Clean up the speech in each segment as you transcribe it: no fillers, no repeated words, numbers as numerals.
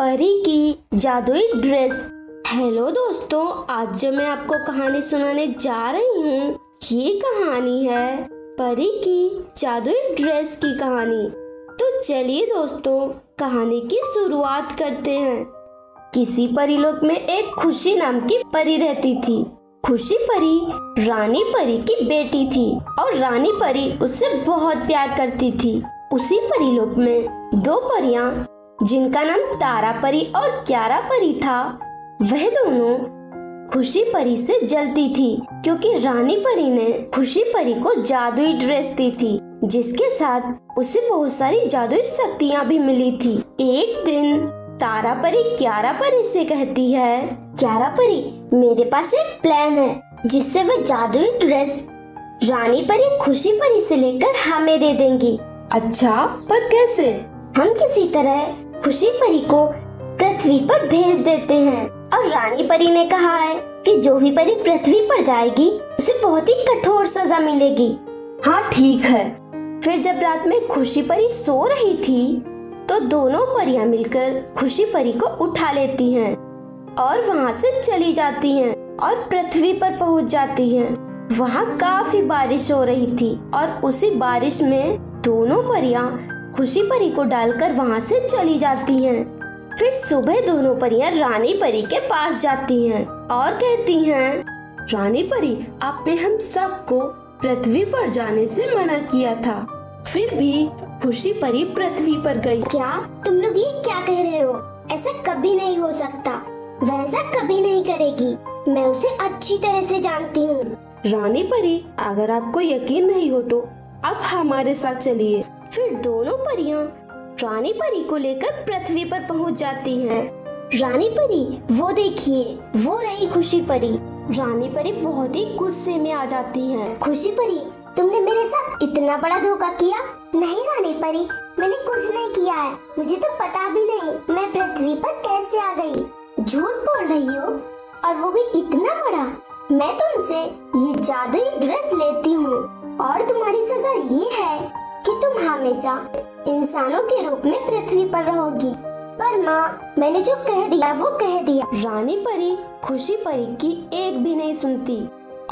परी की जादुई ड्रेस। हेलो दोस्तों, आज जो मैं आपको कहानी सुनाने जा रही हूँ ये कहानी है परी की जादुई ड्रेस की कहानी। तो चलिए दोस्तों कहानी की शुरुआत करते हैं। किसी परीलोक में एक खुशी नाम की परी रहती थी। खुशी परी रानी परी की बेटी थी और रानी परी उससे बहुत प्यार करती थी। उसी परीलोक में दो परियां जिनका नाम तारा परी और क्यारा परी था, वह दोनों खुशी परी से जलती थी क्योंकि रानी परी ने खुशी परी को जादुई ड्रेस दी थी जिसके साथ उसे बहुत सारी जादुई शक्तियां भी मिली थी। एक दिन तारा परी क्यारा परी से कहती है, क्यारा परी मेरे पास एक प्लान है जिससे वह जादुई ड्रेस रानी परी खुशी परी से लेकर हमें दे देंगी। अच्छा, पर कैसे? हम किसी तरह खुशी परी को पृथ्वी पर भेज देते हैं और रानी परी ने कहा है कि जो भी परी पृथ्वी पर जाएगी उसे बहुत ही कठोर सजा मिलेगी। हाँ ठीक है। फिर जब रात में खुशी परी सो रही थी तो दोनों परियां मिलकर खुशी परी को उठा लेती हैं और वहाँ से चली जाती हैं और पृथ्वी पर पहुँच जाती हैं। वहाँ काफी बारिश हो रही थी और उसी बारिश में दोनों परियां खुशी परी को डालकर वहाँ से चली जाती हैं। फिर सुबह दोनों परियां रानी परी के पास जाती हैं और कहती हैं, रानी परी आपने हम सबको पृथ्वी पर जाने से मना किया था, फिर भी खुशी परी पृथ्वी पर गई। क्या तुम लोग ये क्या कह रहे हो? ऐसा कभी नहीं हो सकता, वह ऐसा कभी नहीं करेगी, मैं उसे अच्छी तरह से जानती हूँ। रानी परी अगर आपको यकीन नहीं हो तो आप हमारे साथ चलिए। फिर दोनों परियां रानी परी को लेकर पृथ्वी पर पहुंच जाती हैं। रानी परी वो देखिए, वो रही खुशी परी। रानी परी बहुत ही गुस्से में आ जाती हैं। खुशी परी तुमने मेरे साथ इतना बड़ा धोखा किया? नहीं रानी परी, मैंने कुछ नहीं किया है, मुझे तो पता भी नहीं मैं पृथ्वी पर कैसे आ गई। झूठ बोल रही हो, और वो भी इतना बड़ा। मैं तुमसे ये जादुई ड्रेस लेती हूँ और तुम्हारी सजा ये है कि तुम हमेशा इंसानों के रूप में पृथ्वी पर रहोगी। पर माँ, मैंने जो कह दिया वो कह दिया। रानी परी खुशी परी की एक भी नहीं सुनती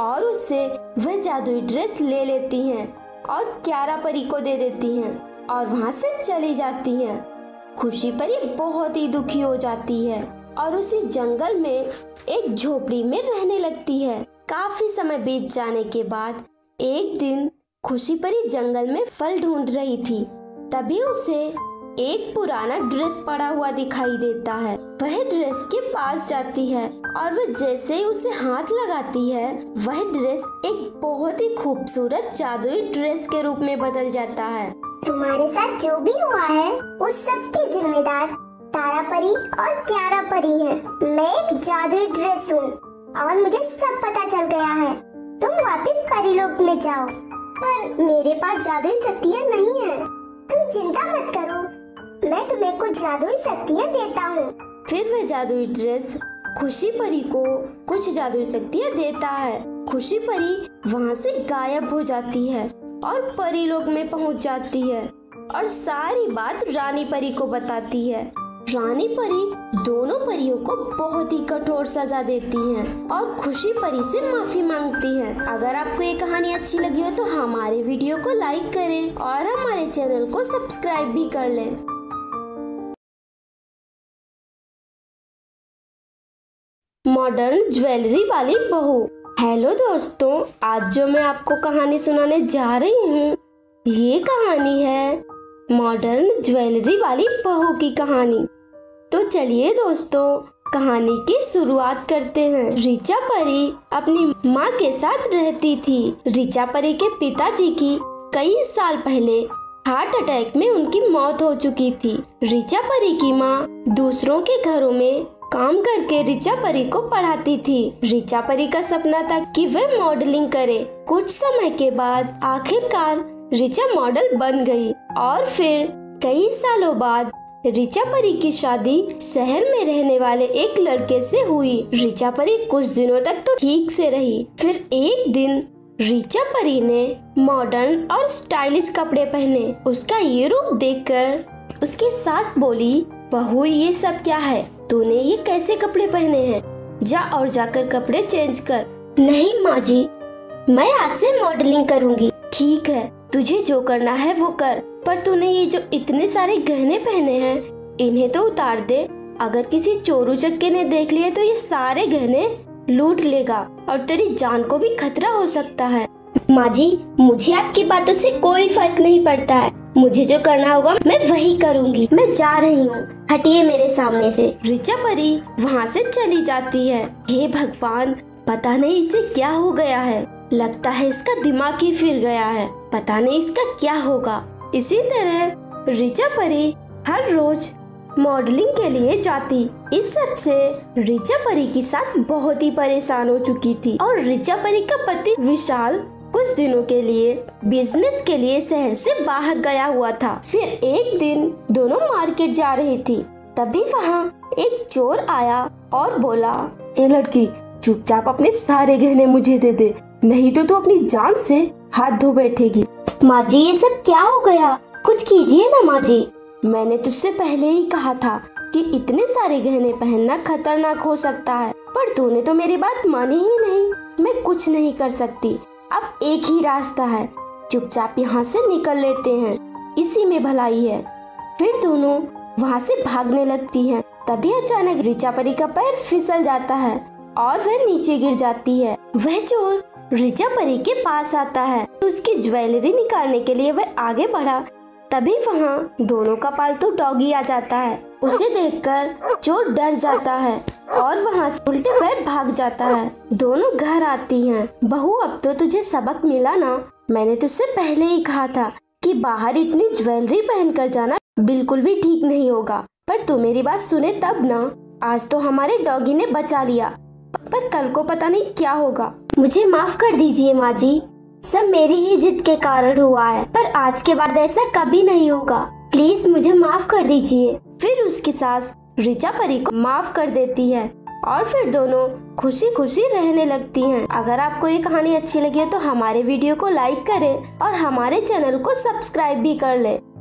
और उससे वह जादुई ड्रेस ले लेती हैं और क्यारा परी को दे देती हैं और वहाँ से चली जाती हैं। खुशी परी बहुत ही दुखी हो जाती है और उसी जंगल में एक झोपड़ी में रहने लगती है। काफी समय बीत जाने के बाद एक दिन खुशी परी जंगल में फल ढूंढ रही थी, तभी उसे एक पुराना ड्रेस पड़ा हुआ दिखाई देता है। वह ड्रेस के पास जाती है और वह जैसे ही उसे हाथ लगाती है वह ड्रेस एक बहुत ही खूबसूरत जादुई ड्रेस के रूप में बदल जाता है। तुम्हारे साथ जो भी हुआ है उस सब की जिम्मेदार तारा परी और क्यारा परी है। मैं एक जादुई ड्रेस हूँ और मुझे सब पता चल गया है। तुम वापिस परीलोक में जाओ, पर मेरे पास जादुई शक्तियाँ नहीं है। तुम चिंता मत करो, मैं तुम्हें कुछ जादुई शक्तियाँ देता हूँ। फिर वह जादुई ड्रेस खुशी परी को कुछ जादुई शक्तियाँ देता है। खुशी परी वहाँ से गायब हो जाती है और परीलोक में पहुँच जाती है और सारी बात रानी परी को बताती है। रानी परी दोनों परियों को बहुत ही कठोर सजा देती हैं और खुशी परी से माफी मांगती हैं। अगर आपको ये कहानी अच्छी लगी हो तो हमारे वीडियो को लाइक करें और हमारे चैनल को सब्सक्राइब भी कर लें। मॉडर्न ज्वेलरी वाली बहू। हेलो दोस्तों, आज जो मैं आपको कहानी सुनाने जा रही हूँ ये कहानी है मॉडर्न ज्वेलरी वाली बहू की कहानी। तो चलिए दोस्तों कहानी की शुरुआत करते हैं। ऋचा परी अपनी माँ के साथ रहती थी। ऋचा परी के पिताजी की कई साल पहले हार्ट अटैक में उनकी मौत हो चुकी थी। ऋचा परी की माँ दूसरों के घरों में काम करके ऋचा परी को पढ़ाती थी। ऋचा परी का सपना था कि वह मॉडलिंग करे। कुछ समय के बाद आखिरकार ऋचा मॉडल बन गई और फिर कई सालों बाद ऋचा परी की शादी शहर में रहने वाले एक लड़के से हुई। ऋचा परी कुछ दिनों तक तो ठीक से रही। फिर एक दिन ऋचा परी ने मॉडर्न और स्टाइलिश कपड़े पहने। उसका ये रूप देखकर उसकी सास बोली, बहू ये सब क्या है, तूने ये कैसे कपड़े पहने हैं? जा और जाकर कपड़े चेंज कर। नहीं माँ जी, मैं आज से मॉडलिंग करूँगी। ठीक है, तुझे जो करना है वो कर, पर तूने ये जो इतने सारे गहने पहने हैं इन्हें तो उतार दे। अगर किसी चोरू चक्के ने देख लिए तो ये सारे गहने लूट लेगा और तेरी जान को भी खतरा हो सकता है। माँ जी, मुझे आपकी बातों से कोई फर्क नहीं पड़ता है, मुझे जो करना होगा मैं वही करूँगी। मैं जा रही हूँ, हटिए मेरे सामने से। ऋचा परी वहाँ से चली जाती है। हे भगवान, पता नहीं इसे क्या हो गया है, लगता है इसका दिमाग ही फिर गया है, पता नहीं इसका क्या होगा। इसी तरह ऋचा परी हर रोज मॉडलिंग के लिए जाती। इस सब से ऋचा परी की सास बहुत ही परेशान हो चुकी थी और ऋचा परी का पति विशाल कुछ दिनों के लिए बिजनेस के लिए शहर से बाहर गया हुआ था। फिर एक दिन दोनों मार्केट जा रही थी, तभी वहाँ एक चोर आया और बोला, ए लड़की, चुपचाप अपने सारे गहने मुझे दे दे, नहीं तो तू अपनी जान से हाथ धो बैठेगी। माँ जी, ये सब क्या हो गया, कुछ कीजिए ना माँ जी। मैंने तुझसे पहले ही कहा था कि इतने सारे गहने पहनना खतरनाक हो सकता है, पर तूने तो मेरी बात मानी ही नहीं। मैं कुछ नहीं कर सकती, अब एक ही रास्ता है, चुपचाप यहाँ से निकल लेते हैं, इसी में भलाई है। फिर दोनों वहाँ से भागने लगती हैं। तभी अचानक ऋचा परी का पैर फिसल जाता है और वह नीचे गिर जाती है। वह चोर ऋचा परी के पास आता है, उसकी ज्वेलरी निकालने के लिए वह आगे बढ़ा, तभी वहाँ दोनों का पालतू डॉगी आ जाता है। उसे देखकर चोर डर जाता है और वहाँ से उल्टे पैर भाग जाता है। दोनों घर आती हैं। बहू, अब तो तुझे सबक मिला ना, मैंने तुझसे पहले ही कहा था कि बाहर इतनी ज्वेलरी पहनकर जाना बिल्कुल भी ठीक नहीं होगा, पर तू मेरी बात सुने तब ना। आज तो हमारे डॉगी ने बचा लिया, पर कल को पता नहीं क्या होगा। मुझे माफ कर दीजिए माँ जी, सब मेरी ही जिद के कारण हुआ है, पर आज के बाद ऐसा कभी नहीं होगा, प्लीज मुझे माफ कर दीजिए। फिर उसकी सास ऋचा परी को माफ कर देती है और फिर दोनों खुशी खुशी रहने लगती हैं। अगर आपको ये कहानी अच्छी लगी है तो हमारे वीडियो को लाइक करें और हमारे चैनल को सब्सक्राइब भी कर लें।